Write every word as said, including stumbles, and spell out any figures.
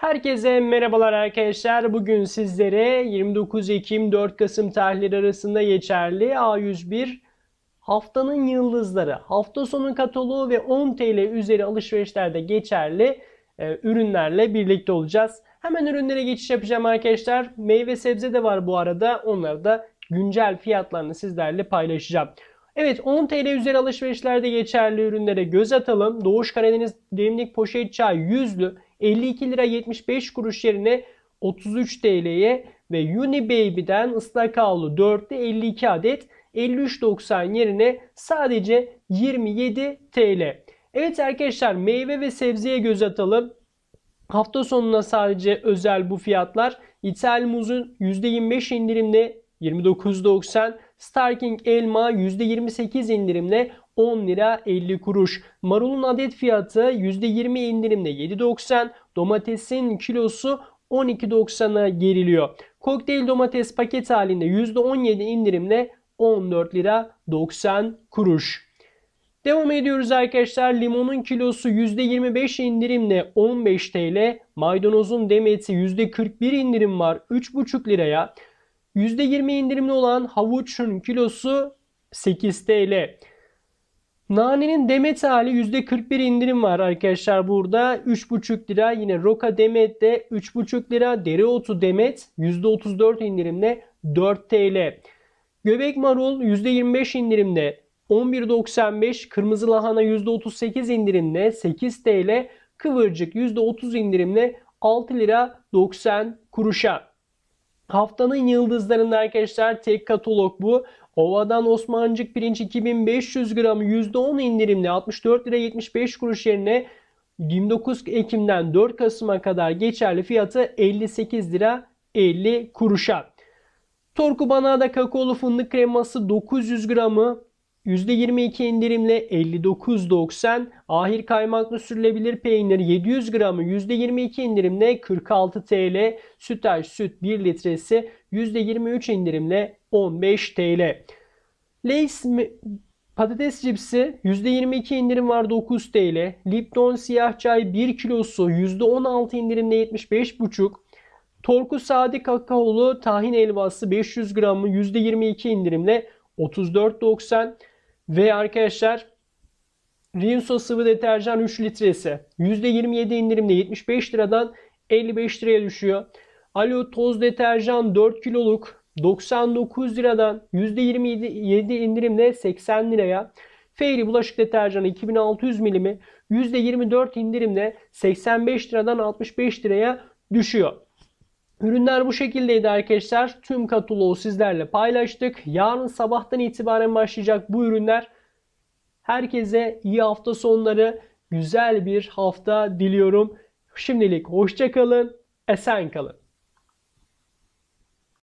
Herkese merhabalar arkadaşlar. Bugün sizlere yirmi dokuz Ekim dört Kasım tarihleri arasında geçerli A yüz bir haftanın yıldızları, hafta sonu kataloğu ve on TL üzeri alışverişlerde geçerli e, ürünlerle birlikte olacağız. Hemen ürünlere geçiş yapacağım arkadaşlar. Meyve sebze de var bu arada. Onları da güncel fiyatlarını sizlerle paylaşacağım. Evet, on TL üzeri alışverişlerde geçerli ürünlere göz atalım. Doğuş Karadeniz demlik poşet çay yüzlü elli iki lira yetmiş beş kuruş yerine otuz üç TL'ye ve Unibaby'den ıslak havlu dörtlü elli iki adet elli üç doksan yerine sadece yirmi yedi TL. Evet arkadaşlar, meyve ve sebzeye göz atalım. Hafta sonuna sadece özel bu fiyatlar. İthal muzun yüzde yirmi beş indirimle yirmi dokuz doksan, Starking elma yüzde yirmi sekiz indirimle on lira elli kuruş. Marulun adet fiyatı yüzde yirmi indirimle yedi doksan. Domatesin kilosu on iki doksan'a geriliyor. Kokteyl domates paket halinde yüzde on yedi indirimle on dört lira doksan kuruş. Devam ediyoruz arkadaşlar. Limonun kilosu yüzde yirmi beş indirimle on beş TL. Maydanozun demeti yüzde kırk bir indirim var üç buçuk liraya. yüzde yirmi indirimli olan havuçun kilosu sekiz TL. Nanenin demet hali yüzde kırk bir indirim var arkadaşlar burada. üç buçuk lira. Yine roka demet de üç buçuk lira. Dereotu demet yüzde otuz dört indirimle dört TL. Göbek marul yüzde yirmi beş indirimle on bir doksan beş. Kırmızı lahana yüzde otuz sekiz indirimle sekiz TL. Kıvırcık yüzde otuz indirimle altı lira doksan kuruşa. Haftanın yıldızlarında arkadaşlar tek katalog bu. Ovadan Osmancık pirinç iki bin beş yüz gramı yüzde on indirimle altmış dört lira yetmiş beş kuruş yerine yirmi dokuz Ekim'den dört Kasım'a kadar geçerli fiyatı elli sekiz lira elli kuruşa. Torku Banada kakaolu fındık kreması dokuz yüz gramı yüzde yirmi iki indirimle elli dokuz doksan. Ahir kaymaklı sürülebilir peynir yedi yüz gramı yüzde yirmi iki indirimle kırk altı TL. Sütaş süt bir litresi yüzde yirmi üç indirimle on beş TL. Lay's patates cipsi yüzde yirmi iki indirim var dokuz TL. Lipton siyah çay bir kilosu yüzde on altı indirimle yetmiş beş buçuk. Torku sade kakaolu tahin helvası beş yüz gramı yüzde yirmi iki indirimle otuz dört doksan. Ve arkadaşlar Rinso sıvı deterjan üç litresi yüzde yirmi yedi indirimle yetmiş beş liradan elli beş liraya düşüyor. Alo toz deterjan dört kiloluk doksan dokuz liradan yüzde yirmi yedi indirimle seksen liraya. Fairy bulaşık deterjanı iki bin altı yüz mililitre'li yüzde yirmi dört indirimle seksen beş liradan altmış beş liraya düşüyor. Ürünler bu şekildeydi arkadaşlar. Tüm kataloğu sizlerle paylaştık. Yarın sabahtan itibaren başlayacak bu ürünler. Herkese iyi hafta sonları, güzel bir hafta diliyorum. Şimdilik hoşça kalın, esen kalın.